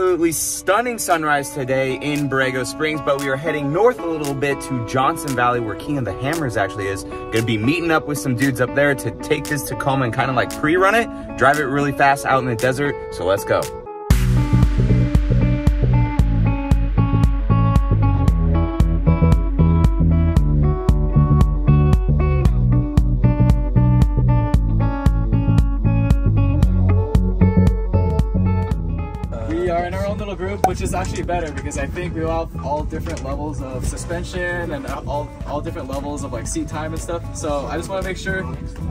absolutely stunning sunrise today in Borrego Springs, but we are heading north a little bit to Johnson Valley, where King of the Hammers actually is. Gonna be meeting up with some dudes up there to take this Tacoma and kind of like pre-run it, drive it really fast out in the desert, so let's go. Which is actually better because I think we all have all different levels of suspension and all different levels of like seat time and stuff. So I just want to make sure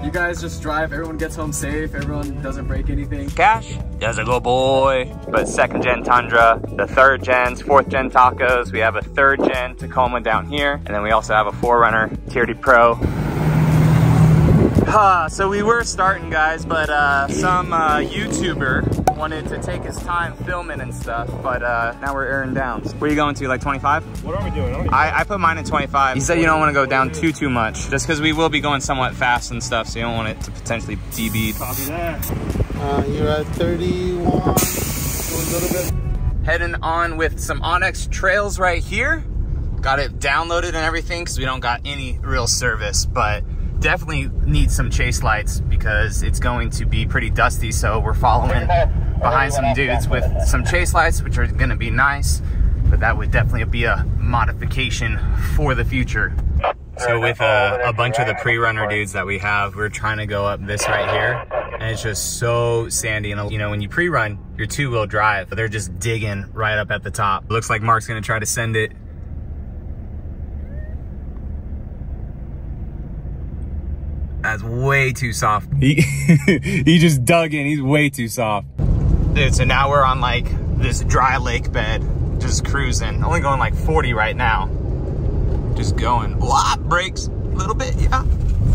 you guys just drive, everyone gets home safe, everyone doesn't break anything. Cash does a good boy. But second gen Tundra, the third gens, fourth gen Tacos, we have a third gen Tacoma down here, and then we also have a 4Runner TRD Pro. So we were starting, guys, but some YouTuber wanted to take his time filming and stuff, but now we're airing down. Where are you going to, like 25? What are we doing? I put mine at 25. He said you don't want to go down too much, just because we will be going somewhat fast and stuff, so you don't want it to potentially DB. Copy that. You're at 31, a little bit. Heading on with some Onyx trails right here. Got it downloaded and everything, because we don't got any real service, but definitely need some chase lights because it's going to be pretty dusty, so we're following behind some dudes with some chase lights, which are gonna be nice, but that would definitely be a modification for the future. So with a bunch of the pre-runner dudes that we have, we're trying to go up this right here, and it's just so sandy, and you know, when you pre-run, you're two-wheel drive, but they're just digging right up at the top. Looks like Mark's gonna try to send it. That's way too soft. He just dug in. He's way too soft. Dude, so now we're on like this dry lake bed, just cruising. Only going like 40 right now. Just going. Blop, brakes a little bit, yeah.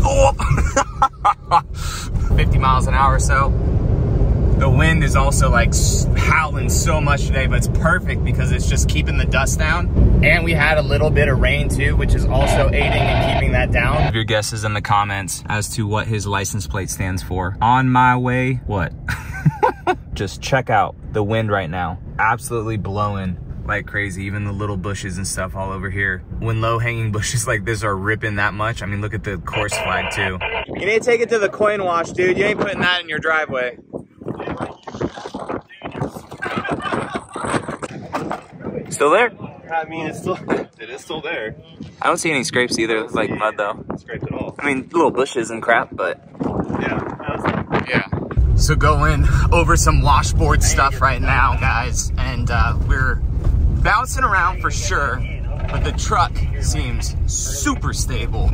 Oh. 50 miles an hour or so. The wind is also like howling so much today, but it's perfect because it's just keeping the dust down. And we had a little bit of rain too, which is also aiding and keeping that down. Leave your guesses in the comments as to what his license plate stands for. On my way, what? Just check out the wind right now. Absolutely blowing like crazy, even the little bushes and stuff all over here. When low hanging bushes like this are ripping that much, I mean, look at the course flag too. You need to take it to the coin wash, dude. You ain't putting that in your driveway. Still there? I mean, it is still there. I don't see any scrapes either. It looks like mud though. Scraped at all. I mean, little bushes and crap, but yeah. Yeah. So going over some washboard stuff right now, guys, and we're bouncing around for sure, but the truck seems super stable.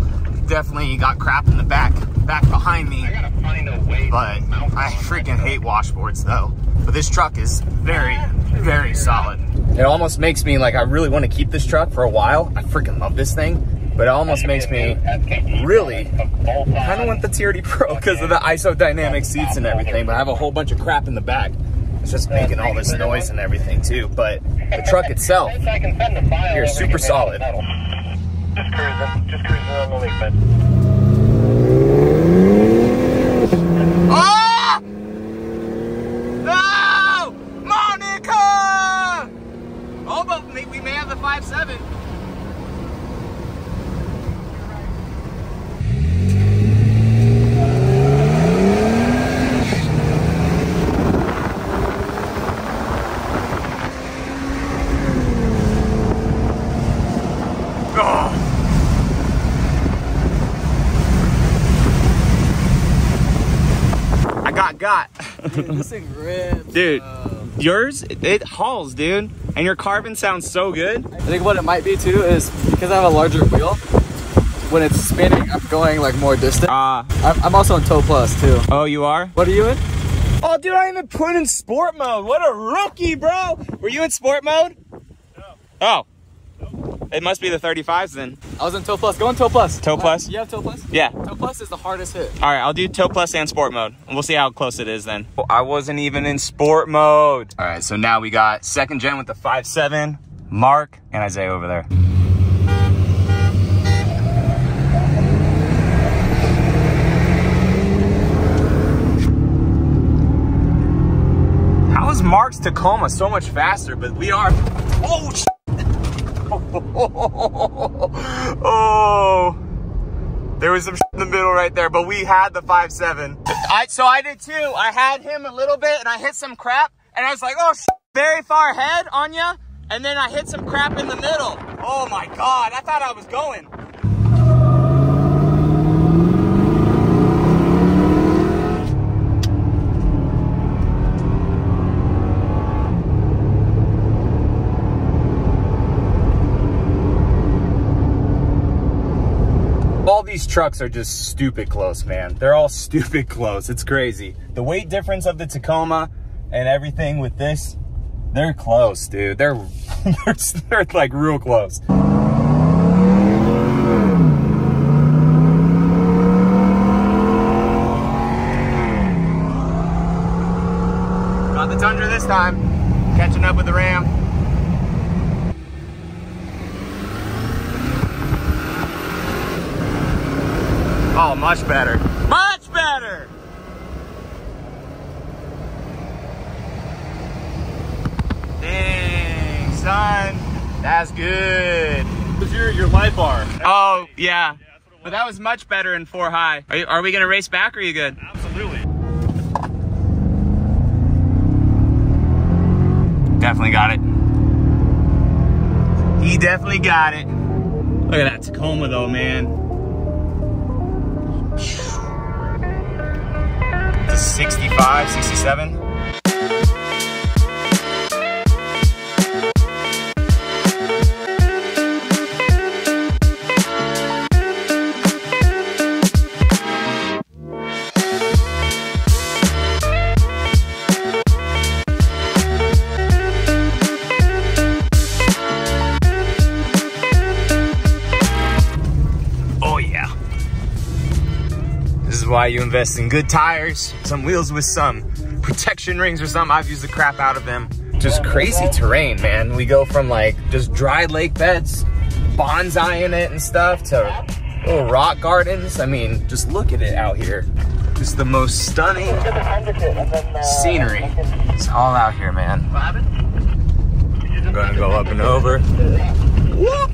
Definitely got crap in the back behind me, but I freaking hate washboards though. But this truck is very, very solid. It almost makes me like, I really want to keep this truck for a while. I freaking love this thing, but it almost makes me really kind of want the TRD Pro because of the isodynamic seats and everything, but I have a whole bunch of crap in the back. It's just making all this noise and everything too, but the truck itself, here, super solid. Just cruising on the lake bed. Oh! Oh, but we may have the 5.7. Oh. I got. Dude, this thing rips. Dude, yours, it hauls, dude. And your carbon sounds so good. I think what it might be too is because I have a larger wheel, when it's spinning, I'm going like more distance. I'm also in tow plus too. Oh, you are? What are you in? Oh, dude, I even put in sport mode. What a rookie, bro. Were you in sport mode? No. Oh. Nope. It must be the 35s then. I was in tow plus. Go in tow plus. Tow plus? You have tow plus? Yeah. Tow plus is the hardest hit. All right, I'll do tow plus and sport mode. And we'll see how close it is then. Well, I wasn't even in sport mode. All right, so now we got second gen with the 5.7, Mark, and Isaiah over there. How is makes Mark's Tacoma so much faster, but we are, oh, shit. Oh, there was some shit in the middle right there, but we had the 5.7. So I did too. I had him a little bit and I hit some crap and I was like, oh, shit, very far ahead on ya. And then I hit some crap in the middle. Oh my God, I thought I was going. All these trucks are just stupid close, man. They're all stupid close. It's crazy. The weight difference of the Tacoma and everything with this, they're close, dude. They're like real close. Got the Tundra this time. Catching up with the Ram. Oh, much better. Much better! Dang, son. That's good. What's your light bar? Oh, yeah. But that was much better in 4High. Are we gonna race back or are you good? Absolutely. Definitely got it. He definitely got it. Look at that Tacoma though, man. It's a 65, 67. Why you invest in good tires, some wheels with some protection rings or something. I've used the crap out of them. Just crazy terrain, man. We go from like just dry lake beds, bonsai in it and stuff, to little rock gardens. I mean, just look at it out here. Just the most stunning scenery. It's all out here, man. I'm gonna go up and over. Whoop.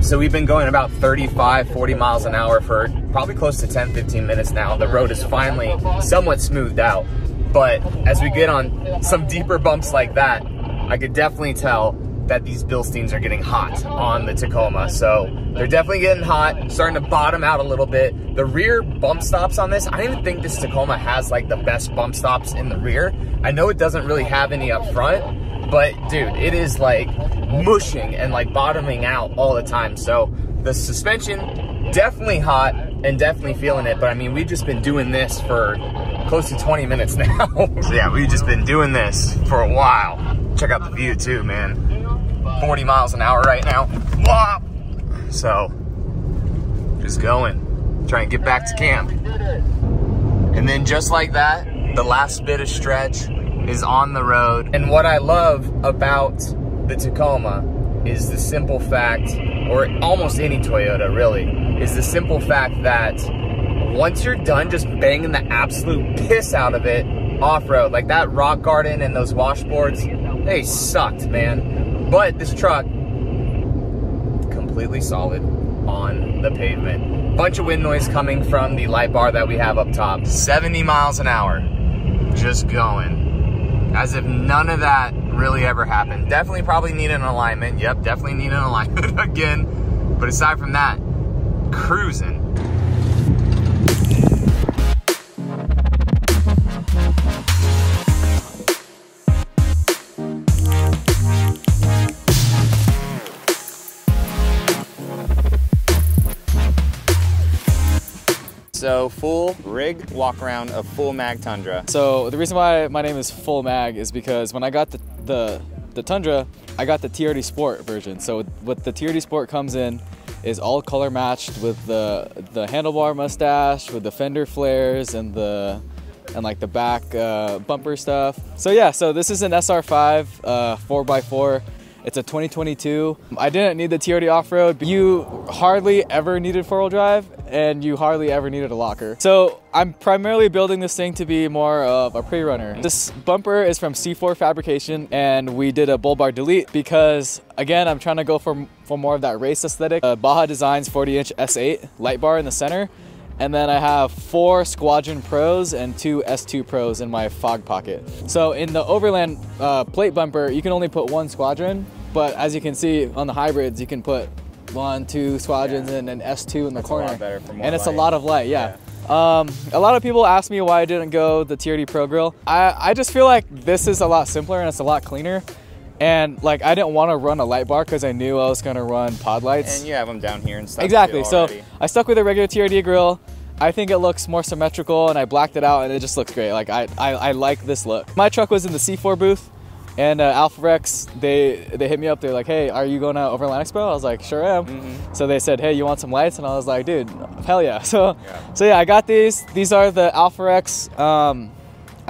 So we've been going about 35, 40 miles an hour for probably close to 10, 15 minutes now. The road is finally somewhat smoothed out. But as we get on some deeper bumps like that, I could definitely tell that these Bilsteins are getting hot on the Tacoma. So they're definitely getting hot, starting to bottom out a little bit. The rear bump stops on this, I don't even think this Tacoma has like the best bump stops in the rear. I know it doesn't really have any up front, but dude, it is like mushing and like bottoming out all the time. So the suspension, definitely hot and definitely feeling it. But I mean, we've just been doing this for close to 20 minutes now. So yeah, we've just been doing this for a while. Check out the view too, man. 40 miles an hour right now. Wah! So just going, trying to get back to camp. And then just like that, the last bit of stretch is on the road. And what I love about the Tacoma is the simple fact, or almost any Toyota really, is the simple fact that once you're done just banging the absolute piss out of it off-road, like that rock garden and those washboards, they sucked, man. But this truck, completely solid on the pavement. Bunch of wind noise coming from the light bar that we have up top. 70 miles an hour, just going. As if none of that really ever happened. Definitely probably need an alignment. Yep, definitely need an alignment again. But aside from that, cruising. So full rig walk around of full mag Tundra. So the reason why my name is full mag is because when I got the Tundra, I got the TRD Sport version. So with the TRD Sport comes in, is all color matched with the handlebar mustache, with the fender flares and the like the back bumper stuff. So yeah, so this is an SR5 4x4. It's a 2022. I didn't need the TRD off-road. You hardly ever needed four-wheel drive, and you hardly ever needed a locker. So I'm primarily building this thing to be more of a pre-runner. This bumper is from C4 Fabrication, and we did a bull bar delete because, again, I'm trying to go for more of that race aesthetic. Baja Designs 40-inch S8 light bar in the center. And then I have 4 Squadron Pros and 2 S2 Pros in my fog pocket. So in the Overland plate bumper, you can only put 1 Squadron, but as you can see on the hybrids, you can put 1, 2 Squadrons and an S2 in the corner. And it's a lot of light, yeah. A lot of people ask me why I didn't go the TRD Pro grill. I just feel like this is a lot simpler and it's a lot cleaner. And like, I didn't want to run a light bar because I knew I was going to run pod lights. And you have them down here and stuff. Exactly. So I stuck with a regular TRD grill. I think it looks more symmetrical and I blacked it out and it just looks great. Like I like this look. My truck was in the C4 booth and Alpha Rex, they hit me up. They're like, hey, are you going to Overland Expo? I was like, sure am. Mm-hmm. So they said, hey, you want some lights? And I was like, dude, hell yeah. So yeah, I got these. These are the Alpha Rex. I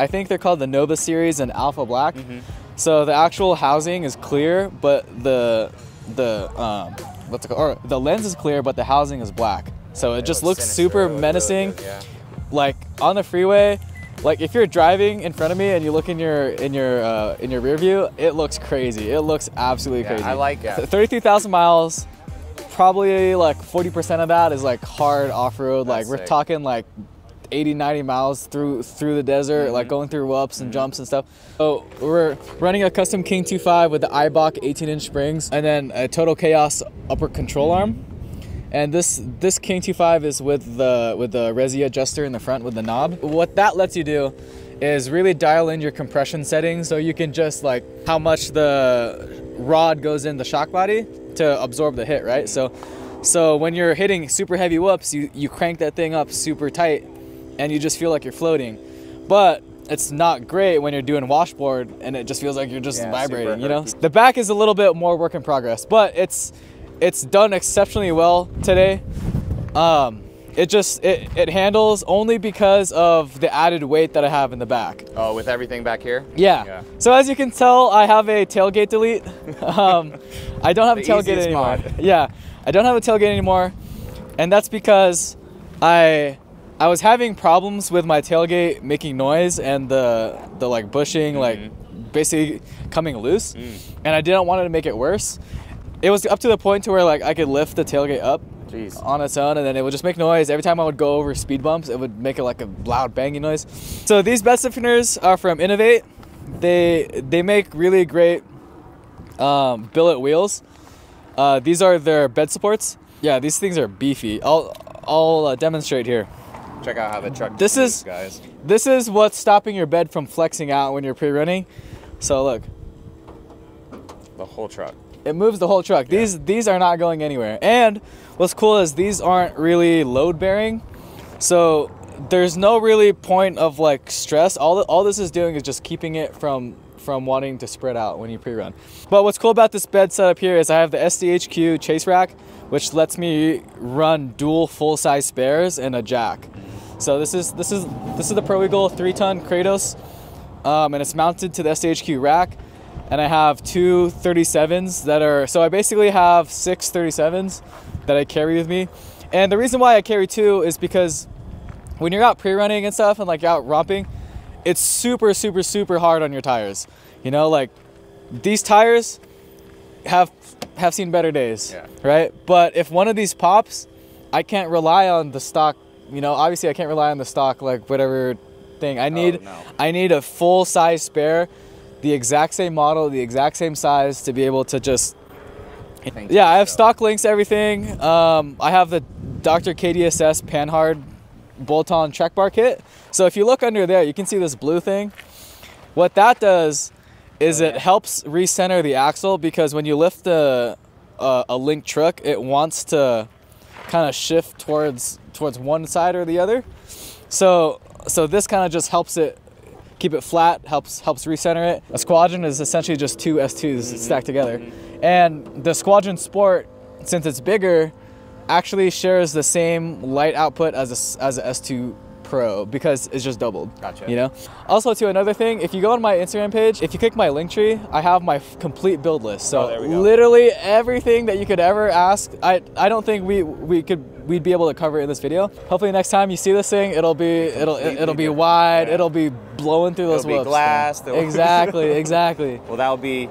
think they're called the Nova series and Alpha Black. Mm-hmm. So the actual housing is clear, but what's it called? Or the lens is clear, but the housing is black. So it just looks super menacing. Like on the freeway, like if you're driving in front of me and you look in your rear view, it looks crazy. It looks absolutely crazy. I like it. 33,000 miles, probably like 40% of that is like hard off road. Like we're talking like 80, 90 miles through the desert, like going through ups and jumps and stuff. So we're running a custom King 2.5 with the Eibach 18-inch springs and then a Total Chaos upper control arm. And this King 2.5 is with the Resi adjuster in the front with the knob. What that lets you do is really dial in your compression settings so you can just like how much the rod goes in the shock body to absorb the hit, right? So when you're hitting super heavy whoops, you crank that thing up super tight and you just feel like you're floating. But it's not great when you're doing washboard and it just feels like you're just vibrating, you know? The back is a little bit more work in progress, but it's done exceptionally well today. It handles only because of the added weight that I have in the back. Oh, with everything back here? Yeah. So as you can tell, I have a tailgate delete. I don't have a tailgate anymore. Yeah, I don't have a tailgate anymore. And that's because I was having problems with my tailgate making noise and the like bushing, like basically coming loose. And I didn't want it to make it worse. It was up to the point to where like I could lift the tailgate up on its own and then it would just make noise. Every time I would go over speed bumps, it would make it like a loud banging noise. So these bed stiffeners are from Innovate. They make really great billet wheels. These are their bed supports. Yeah, these things are beefy. I'll demonstrate here. Check out how the truck moves, guys. This is what's stopping your bed from flexing out when you're pre-running. So look. The whole truck. It moves the whole truck. Yeah. These are not going anywhere. And what's cool is these aren't really load bearing. So there's no really point of like stress. All this is doing is just keeping it from wanting to spread out when you pre-run. But what's cool about this bed setup here is I have the SDHQ chase rack, which lets me run dual full-size spares and a jack. So this is the Pro Eagle 3-ton Kratos, and it's mounted to the SDHQ rack. And I have 2 37s that are, so I basically have 6 37s that I carry with me. And the reason why I carry 2 is because when you're out pre-running and stuff and like out romping, it's super, super, super hard on your tires. You know, like these tires have seen better days, right? But if one of these pops, I can't rely on the stock, you know, obviously I can't rely on the stock, like whatever thing I need. I need a full size spare, the exact same model, the exact same size to be able to just, I have stock links, everything. I have the Dr. KDSS Panhard bolt-on track bar kit. So if you look under there, you can see this blue thing. What that does is it helps recenter the axle because when you lift a link truck, it wants to kind of shift towards one side or the other. So this kind of just helps it keep it flat, helps recenter it. A Squadron is essentially just 2 S2s stacked together. And the Squadron Sport, since it's bigger, actually shares the same light output as a S2 Pro because it's just doubled. Gotcha. You know. Also, to another thing, if you go on my Instagram page, if you click my link tree, I have my complete build list. So literally everything that you could ever ask, I don't think we'd be able to cover it in this video. Hopefully, next time you see this thing, it'll be wide. Yeah. It'll be blowing through those whoops. It'll be glass. Exactly. Exactly. Well, that would be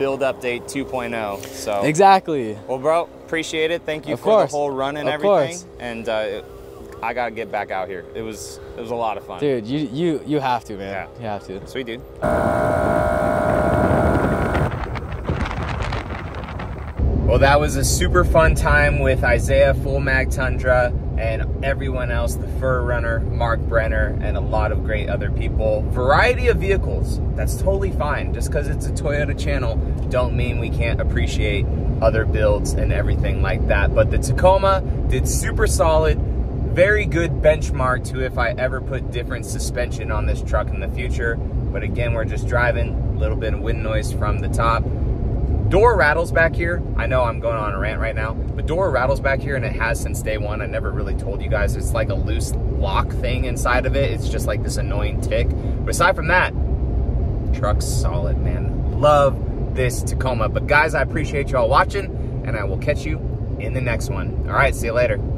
build update 2.0. So exactly. Well, bro, appreciate it. Thank you of course. The whole run and everything. And I gotta get back out here. It was a lot of fun. Dude, you have to, man. Yeah. You have to. Sweet, dude. Well, that was a super fun time with Isaiah, Full Mag Tundra, and everyone else, the 4Runner, Mark Brenner, and a lot of great other people. Variety of vehicles, that's totally fine. Just because it's a Toyota channel, don't mean we can't appreciate other builds and everything like that. But the Tacoma did super solid. Very good benchmark to if I ever put different suspension on this truck in the future. But again, we're just driving, a little bit of wind noise from the top. Door rattles back here. I know I'm going on a rant right now, but door rattles back here, and it has since day one. I never really told you guys. It's like a loose lock thing inside of it. It's just like this annoying tick. But aside from that, truck's solid, man. Love this Tacoma. But guys, I appreciate y'all watching, and I will catch you in the next one. All right, see you later.